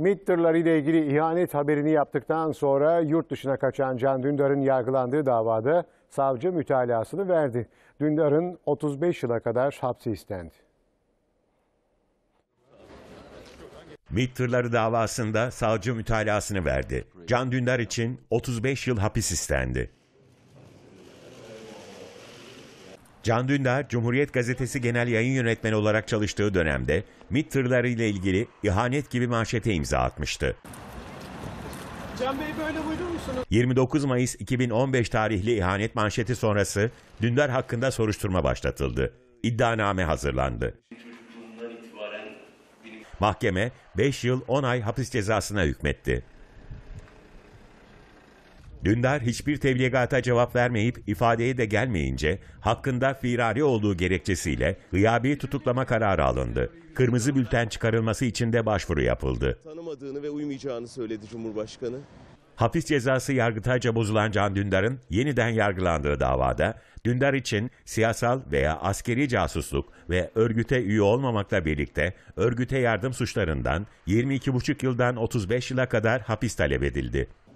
MİT tırlarıyla ilgili ihanet haberini yaptıktan sonra yurt dışına kaçan Can Dündar'ın yargılandığı davada savcı mütalaasını verdi. Dündar'ın 35 yıla kadar hapsi istendi. MİT tırları davasında savcı mütalaasını verdi. Can Dündar için 35 yıl hapis istendi. Can Dündar, Cumhuriyet Gazetesi Genel Yayın Yönetmeni olarak çalıştığı dönemde MİT tırları ile ilgili ihanet gibi manşete imza atmıştı. Can Bey böyle buyurur musunuz? 29 Mayıs 2015 tarihli ihanet manşeti sonrası Dündar hakkında soruşturma başlatıldı. İddianame hazırlandı. Mahkeme 5 yıl 10 ay hapis cezasına hükmetti. Dündar hiçbir tebliğata cevap vermeyip ifadeye de gelmeyince hakkında firari olduğu gerekçesiyle gıyabi tutuklama kararı alındı. Kırmızı bülten çıkarılması için de başvuru yapıldı. Tanımadığını ve uymayacağını söyledi Cumhurbaşkanı. Hapis cezası yargıtayca bozulan Can Dündar'ın yeniden yargılandığı davada Dündar için siyasal veya askeri casusluk ve örgüte üye olmamakla birlikte örgüte yardım suçlarından 22,5 yıldan 35 yıla kadar hapis talep edildi.